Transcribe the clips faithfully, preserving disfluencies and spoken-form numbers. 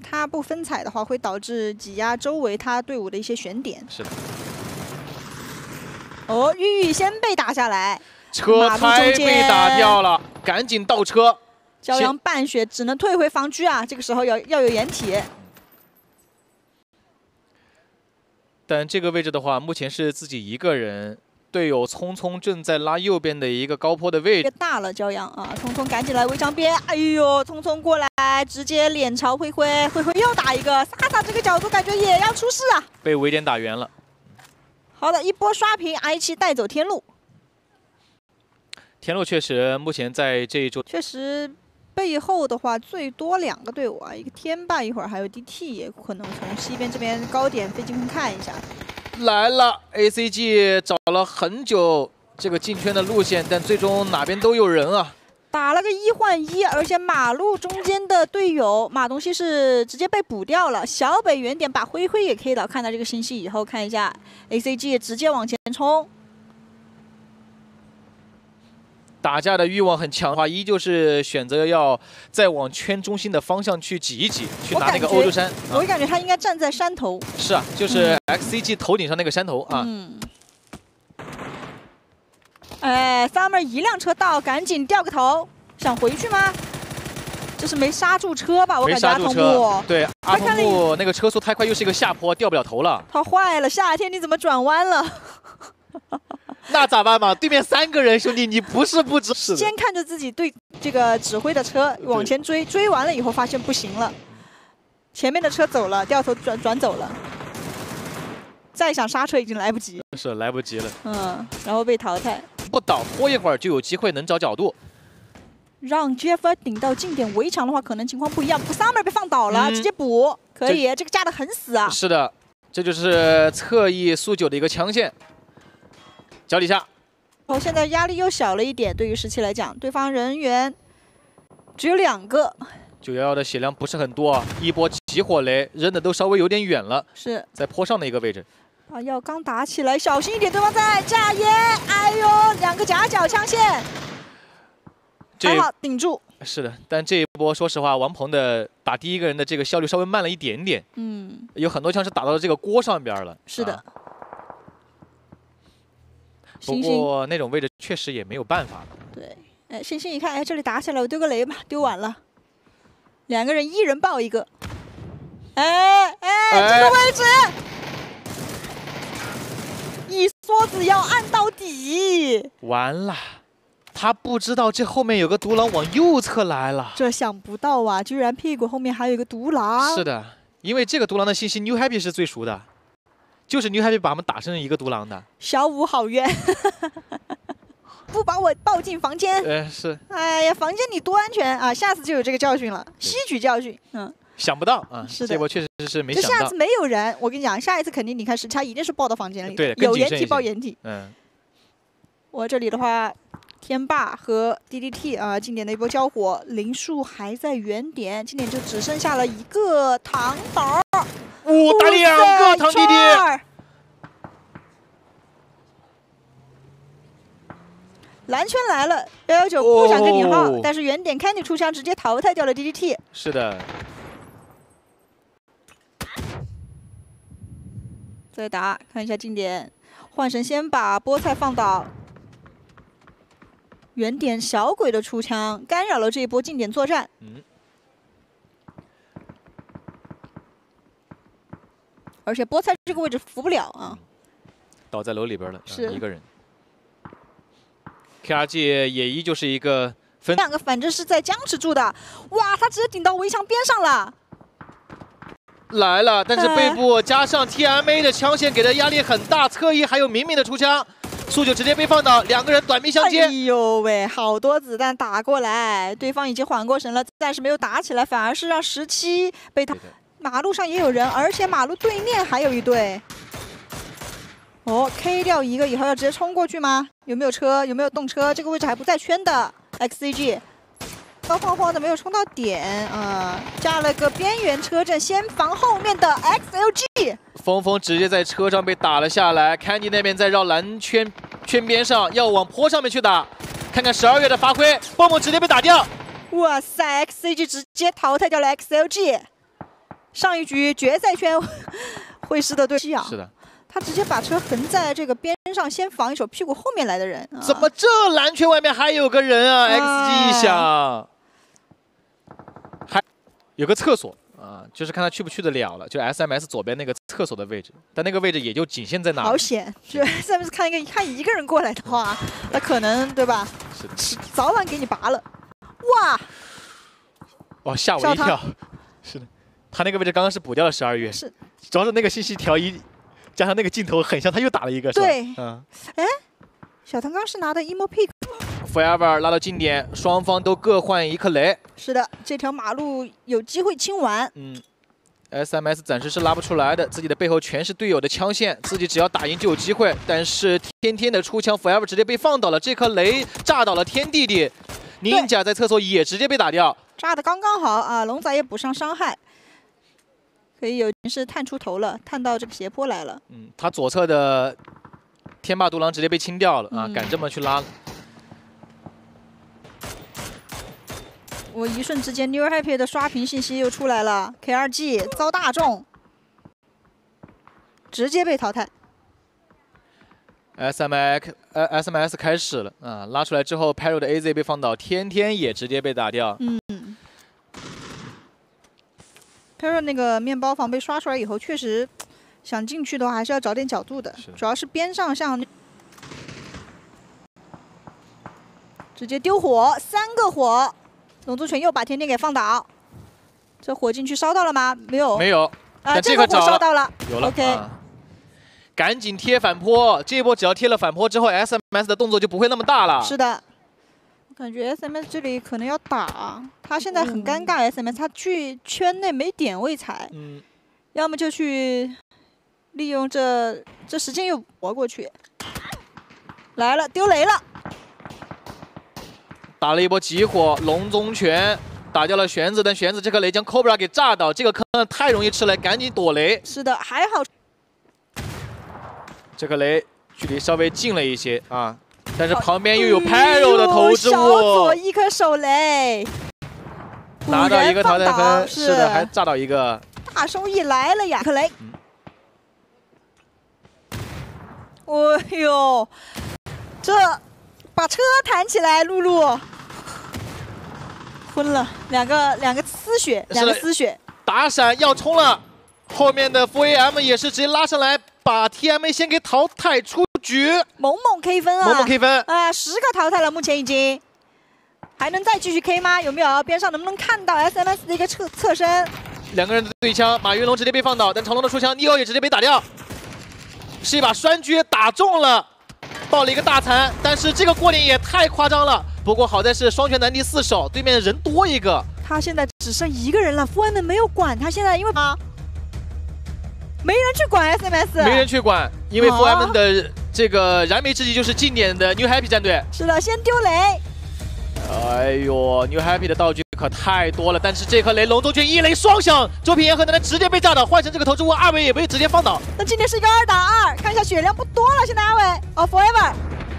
它不分踩的话，会导致挤压周围他队伍的一些选点。是的。哦，玉玉先被打下来，车胎被打掉了，赶紧倒车。骄阳半血只能退回防区啊，这个时候要要有掩体。但这个位置的话，目前是自己一个人，队友聪聪正在拉右边的一个高坡的位置。大了，骄阳啊，聪聪赶紧来围墙边，哎呦，聪聪过来。 直接脸朝灰灰，灰灰又打一个，萨萨这个角度感觉也要出事啊！被围点打圆了。好的，一波刷屏 ，I 七带走天路。天路确实，目前在这一周确实背后的话最多两个队伍啊，一个天霸一会儿还有 D T 也可能从西边这边高点飞进坑看一下。来了 ，A C G 找了很久这个进圈的路线，但最终哪边都有人啊。 打了个一换一，而且马路中间的队友马东锡是直接被补掉了。小北远点把灰灰也 K 到，看到这个信息以后，看一下 A C G 直接往前冲。打架的欲望很强的话，依旧是选择要再往圈中心的方向去挤一挤，去拿那个欧洲山。我感觉他应该站在山头。是啊，就是 X C G 头顶上那个山头啊。嗯。 哎 ，Summer 一辆车到，赶紧掉个头，想回去吗？这是没刹住车吧？我感觉阿童木对阿童木那个车速太快，又是一个下坡，掉不了头了。他坏了，夏天你怎么转弯了？那咋办嘛？对面三个人，兄弟，你不是不知是的。先看着自己对这个指挥的车往前追，追完了以后发现不行了，前面的车走了，掉头转转走了。 再想刹车已经来不及，是来不及了。嗯，然后被淘汰。不倒拖一会儿就有机会能找角度。让 J F 顶到近点围墙的话，可能情况不一样。Summer 被放倒了，嗯、直接补，可以。这, 这个架得很死啊。是的，这就是侧翼速九的一个强线。脚底下。哦，现在压力又小了一点，对于十七来讲，对方人员只有两个。 九一一的血量不是很多啊，一波起火雷扔的都稍微有点远了，是在坡上的一个位置。啊，要刚打起来，小心一点，对方在架烟，哎呦，两个夹角枪线，还好顶住。是的，但这一波说实话，王鹏的打第一个人的这个效率稍微慢了一点点，嗯，有很多枪是打到这个锅上边了。是的。啊 不过那种位置确实也没有办法了。对，哎，星星一看，哎，这里打起来，我丢个雷吧，丢完了。 两个人一人抱一个，哎哎，这个位置，哎、一梭子要按到底，完了，他不知道这后面有个独狼往右侧来了，这想不到啊，居然屁股后面还有一个独狼。是的，因为这个独狼的信息 ，New Happy 是最熟的，就是 New Happy 把我们打成一个独狼的。小五好冤，不把我抱进房间。哎、呃，是。哎呀，房间里多安全啊！下次就有这个教训了，吸取教训。嗯，想不到啊，是的，我确实是没想到。下次没有人，我跟你讲，下一次肯定你看时差一定是抱到房间里，对，有掩体抱掩体。嗯。我这里的话，天霸和 D D T 啊，经典的一波交火，林树还在原点，今天就只剩下了一个糖宝。五、哦、打两个糖弟弟。 蓝圈来了，一一九不想跟你耗， oh, 但是原点 Candy 出枪直接淘汰掉了 D D T。是的，再打看一下近点，幻神先把菠菜放倒，原点小鬼的出枪干扰了这一波近点作战。嗯，而且菠菜这个位置扶不了啊，倒在楼里边了，是一个人。 K R G 也依旧是一个分两个，反正是在僵持住的。哇，他直接顶到围墙边上了。来了，但是背部加上 T M A 的枪线给的压力很大，侧翼还有明明的出枪，速九直接被放倒，两个人短兵相接。哎呦喂，好多子弹打过来，对方已经缓过神了，暂时没有打起来，反而是让十七被他。马路上也有人，而且马路对面还有一队。 哦 ，K 掉一个以后要直接冲过去吗？有没有车？有没有动车？这个位置还不在圈的 X C G， 高晃晃的没有冲到点啊、呃，架了个边缘车阵，先防后面的 X L G。峰峰直接在车上被打了下来 ，Candy 那边在绕蓝圈圈边上，要往坡上面去打，看看十二月的发挥。蹦蹦直接被打掉，哇塞 ，X C G 直接淘汰掉了 X L G。上一局决赛圈会师的对西啊，是的，他直接把车横在这个边上，先防一手屁股后面来的人。啊、怎么这蓝圈外面还有个人啊 ？X G 一响，还有个厕所啊，就是看他去不去得了了。就 S M S 左边那个厕所的位置，但那个位置也就仅限在哪？好险！就 S M S 看一个看一个人过来的话，那可能对吧？是的，早晚给你拔了。哇！哇，吓我一跳！是的。 他那个位置刚刚是补掉了十二月，是，主要是那个信息条一，加上那个镜头很像，他又打了一个，对，嗯，哎，小唐刚是拿的 emo pick forever 拉到近点，双方都各换一颗雷，是的，这条马路有机会清完，嗯 ，S M S 暂时是拉不出来的，自己的背后全是队友的枪线，自己只要打赢就有机会，但是天天的出枪 forever 直接被放倒了，这颗雷炸倒了天弟弟，宁甲在厕所也直接被打掉，炸的刚刚好啊，龙仔也补上伤害。 可以有是探出头了，探到这个斜坡来了。嗯，他左侧的天霸独狼直接被清掉了、嗯、啊！敢这么去拉了。我一瞬之间 ，New Happy 的刷屏信息又出来了 ，K R G 遭大众，直接被淘汰。S M S 呃 S M S 开始了啊！拉出来之后 ，Pyro 的 A Z 被放倒，天天也直接被打掉。嗯。 Pyro 那个面包房被刷出来以后，确实想进去的话，还是要找点角度的。主要是边上像直接丢火，三个火，龙族拳又把天天给放倒。这火进去烧到了吗？没有，没有。啊，这个火烧到了，有了。OK，、啊、赶紧贴反坡，这一波只要贴了反坡之后 ，S M S 的动作就不会那么大了。是的。 感觉 S M S 这里可能要打，他现在很尴尬。S M S 他去圈内没点位踩，嗯、要么就去利用这这时间又搏过去。来了，丢雷了，打了一波集火，龙宗拳打掉了玄子，但玄子这颗雷将 Cobra 给炸倒，这个坑太容易吃雷，赶紧躲雷。是的，还好这颗雷距离稍微近了一些啊。 但是旁边又有 Pyro 的投掷物，小左一颗手雷，拿到一个淘汰分，是的，还炸到一个大收益来了呀！克雷，哎呦，这把车弹起来，露露昏了，两个两个丝血，两个丝血，打闪要冲了，后面的 F A M 也是直接拉上来，把 T M A 先给淘汰出。 局猛猛 K 分啊！猛猛 K 分啊！十个淘汰了，目前已经还能再继续 K 吗？有没有边上能不能看到 S M S 的一个侧侧身？两个人的对枪，马云龙直接被放倒，但长龙的出枪 ，Neo 也直接被打掉，是一把栓狙打中了，爆了一个大残，但是这个过点也太夸张了。不过好在是双拳难敌四手，对面人多一个，他现在只剩一个人了，外面没有管他，现在因为啊。 没人去管 S M S， 没人去管，因为 F A M 的这个燃眉之急就是近点的 New Happy 战队。是的，先丢雷。哎呦 ，New Happy 的道具可太多了，但是这颗雷龙宗拳一雷双响，周平言和楠楠直接被炸倒，换成这个投掷物，二位也被直接放倒。那今天是一个二打二，看一下血量不多了，现在二位哦 ，Forever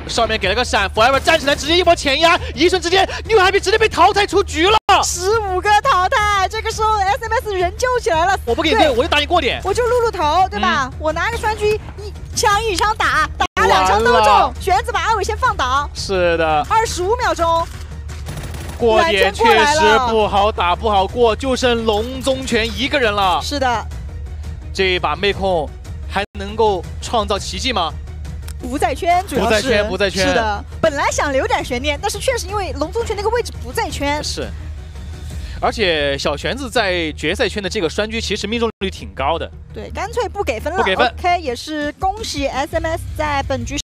上面给了个闪 ，Forever 站起来直接一波前压，一瞬之间 New Happy 直接被淘汰出局了。 十五个淘汰，这个时候 S M S 人救起来了。我不给你对，我就打你过点，我就露露头，对吧？嗯、我拿个栓狙一枪一枪打，打两枪都中。玄子把阿伟先放倒。是的，二十五秒钟。过点确实不好打，不好过，就剩龙宗拳一个人了。是的，这一把妹控还能够创造奇迹吗？ 不在圈，主要是不在圈，不在圈。是的，本来想留点悬念，但是确实因为龙宗拳那个位置不在圈。是。 而且小玄子在决赛圈的这个栓狙其实命中率挺高的，对，干脆不给分了。不给分 ，OK， 也是恭喜 S M S 在本局